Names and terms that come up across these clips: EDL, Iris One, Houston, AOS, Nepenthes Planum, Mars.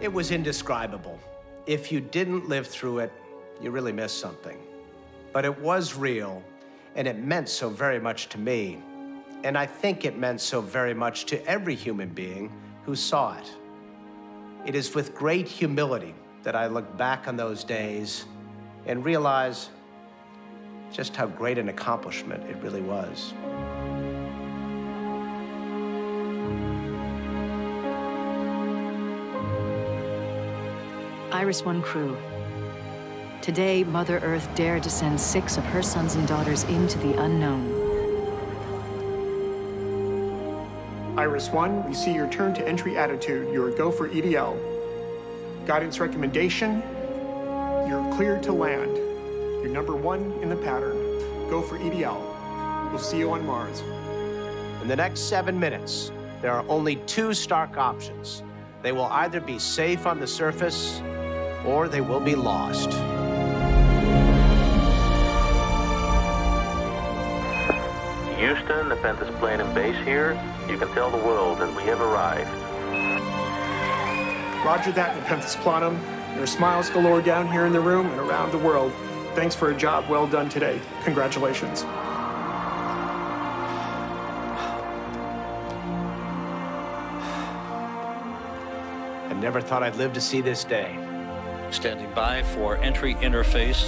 It was indescribable. If you didn't live through it, you really missed something. But it was real, and it meant so very much to me. And I think it meant so very much to every human being who saw it. It is with great humility that I look back on those days and realize just how great an accomplishment it really was. Iris One crew. Today, Mother Earth dared to send 6 of her sons and daughters into the unknown. Iris One, we see your turn to entry attitude, your go for EDL. Guidance recommendation, you're clear to land. You're #1 in the pattern. Go for EDL. We'll see you on Mars. In the next 7 minutes, there are only 2 stark options. They will either be safe on the surface, or they will be lost. Houston, Nepenthes Planum base here. You can tell the world that we have arrived. Roger that, Nepenthes Planum. There are smiles galore down here in the room and around the world. Thanks for a job well done today. Congratulations. I never thought I'd live to see this day. Standing by for entry interface.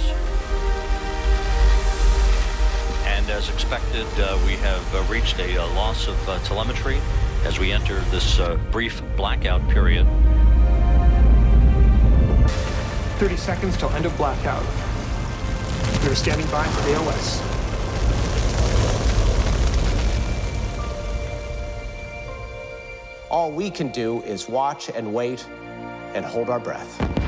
And as expected, we have reached a loss of telemetry as we enter this brief blackout period. 30 seconds till end of blackout. We are standing by for AOS. All we can do is watch and wait and hold our breath.